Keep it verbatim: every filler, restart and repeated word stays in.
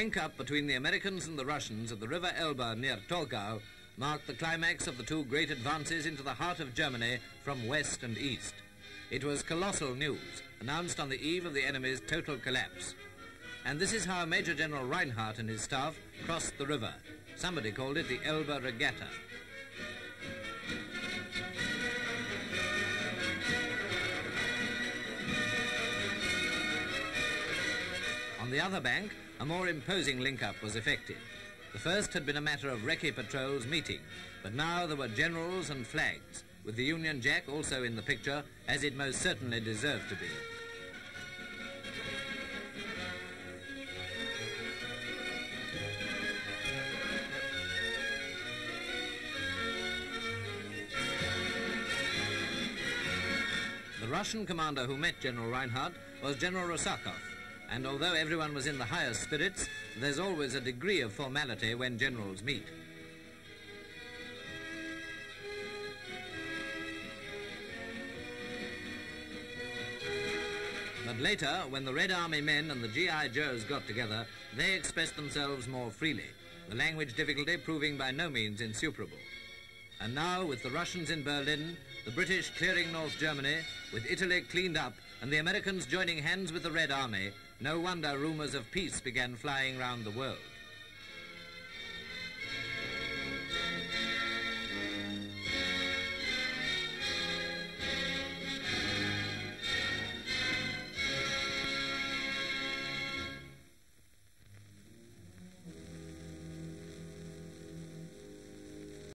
link-up between the Americans and the Russians at the River Elbe near Torgau marked the climax of the two great advances into the heart of Germany from west and east. It was colossal news, announced on the eve of the enemy's total collapse. And this is how Major General Reinhardt and his staff crossed the river. Somebody called it the Elbe Regatta. On the other bank, a more imposing link-up was effected. The first had been a matter of recce patrols meeting, but now there were generals and flags, with the Union Jack also in the picture, as it most certainly deserved to be. The Russian commander who met General Reinhardt was General Rosakov, and although everyone was in the highest spirits, there's always a degree of formality when generals meet. But later, when the Red Army men and the G I Joes got together, they expressed themselves more freely, the language difficulty proving by no means insuperable. And now, with the Russians in Berlin, the British clearing North Germany, with Italy cleaned up, and the Americans joining hands with the Red Army, no wonder rumours of peace began flying round the world.